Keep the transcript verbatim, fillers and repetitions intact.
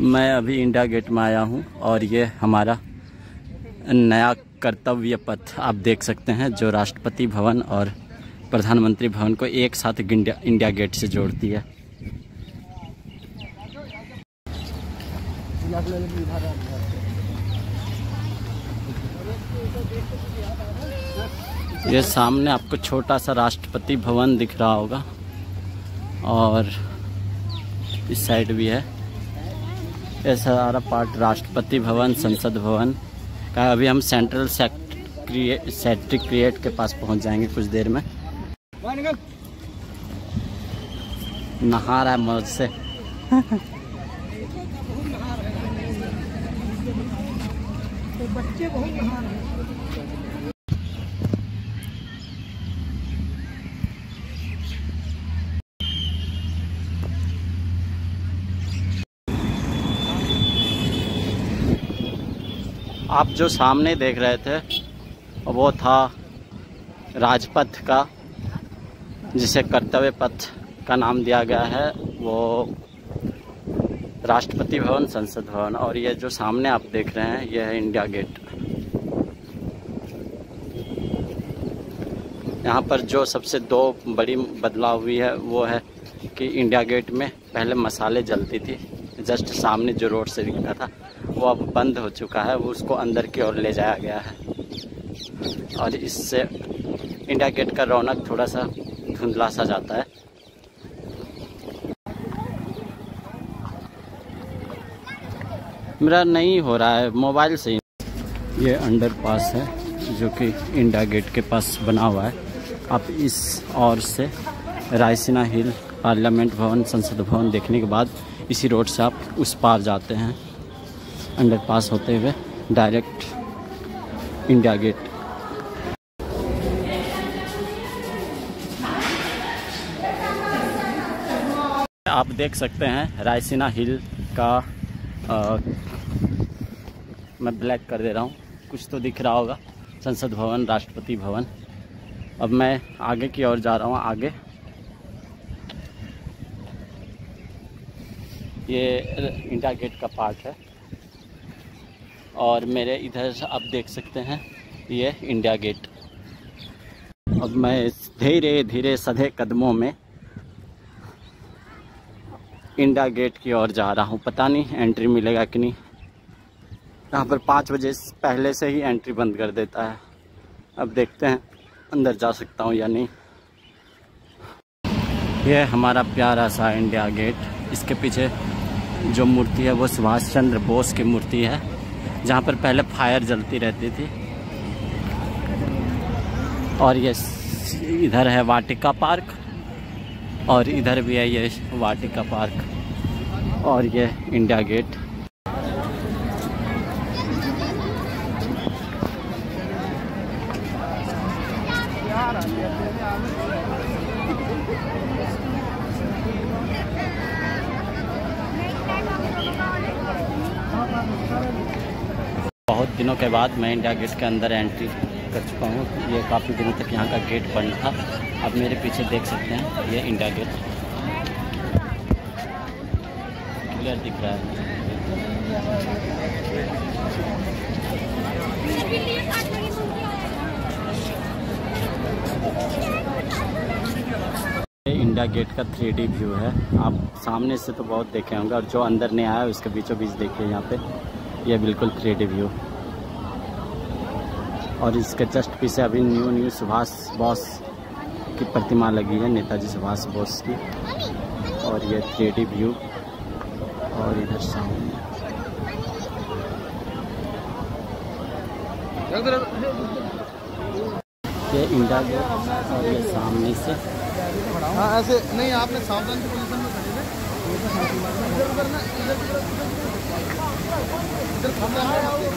मैं अभी India gate में आया हूं और ये हमारा नया कर्तव्य पथ आप देख सकते हैं जो राष्ट्रपति भवन और प्रधानमंत्री भवन को एक साथ इंडिया इंडिया गेट से जोड़ती है। ये सामने आपको छोटा सा राष्ट्रपति भवन दिख रहा होगा और इस साइड भी है। ये सारा पार्ट राष्ट्रपति भवन, संसद भवन का। अभी हम सेंट्रल सेक्रेटेरिएट के पास पहुंच जाएंगे कुछ देर में। नहा रहा है मौज से। बच्चे बहुत नहा रहे हैं। आप जो सामने देख रहे थे वो था राजपथ का, जिसे कर्तव्य पथ का नाम दिया गया है। वो राष्ट्रपति भवन, संसद भवन, और ये जो सामने आप देख रहे हैं ये है इंडिया गेट। यहाँ पर जो सबसे दो बड़ी बदलाव हुई है वो है कि इंडिया गेट में पहले मसाले जलती थी, जस्ट सामने जो रोड से दिखता था वो अब बंद हो चुका है, वो उसको अंदर की ओर ले जाया गया है और इससे इंडिया गेट का रौनक थोड़ा सा धुंधला सा जाता है। मेरा नहीं हो रहा है मोबाइल से। ये अंडरपास है जो कि इंडिया गेट के पास बना हुआ है। आप इस ओर से रायसिना हिल, पार्लियामेंट भवन, संसद भवन देखने के बाद इसी रोड से आप उस पार जाते हैं अंडरपास होते हुए डायरेक्ट इंडिया गेट। आप देख सकते हैं रायसिना हिल का आ, मैं ब्लैक कर दे रहा हूँ, कुछ तो दिख रहा होगा। संसद भवन, राष्ट्रपति भवन। अब मैं आगे की ओर जा रहा हूँ। आगे ये इंडिया गेट का पार्ट है और मेरे इधर आप देख सकते हैं ये इंडिया गेट। अब मैं धीरे धीरे सधे कदमों में इंडिया गेट की ओर जा रहा हूँ। पता नहीं एंट्री मिलेगा कि नहीं। यहाँ पर पाँच बजे पहले से ही एंट्री बंद कर देता है। अब देखते हैं अंदर जा सकता हूँ या नहीं। यह हमारा प्यारा सा इंडिया गेट। इसके पीछे जो मूर्ति है वो सुभाष चंद्र बोस की मूर्ति है, जहाँ पर पहले फायर जलती रहती थी। और ये इधर है वाटिका पार्क और इधर भी है ये वाटिका पार्क और ये इंडिया गेट। बहुत दिनों के बाद मैं इंडिया गेट के अंदर एंट्री कर चुका हूँ। ये काफ़ी दिनों तक यहाँ का गेट बंद था। आप मेरे पीछे देख सकते हैं ये इंडिया गेट क्लियर दिख रहा है। इंडिया गेट का थ्री डी व्यू है। आप सामने से तो बहुत देखे होंगे और जो अंदर नहीं आया उसके बीचों बीच देखिए यहाँ पे ये बिल्कुल थ्री डी व्यू। और इसके जस्ट पीछे अभी न्यू न्यू सुभाष बोस की प्रतिमा लगी है, नेताजी सुभाष बोस की। और ये थ्री डी व्यू। और इधर सामने ये इंडिया गेट और ये सामने से। हाँ ऐसे नहीं, आपने सावधान की पोजीशन में खड़े हैं। इधर करना, इधर इधर इधर खड़ा है।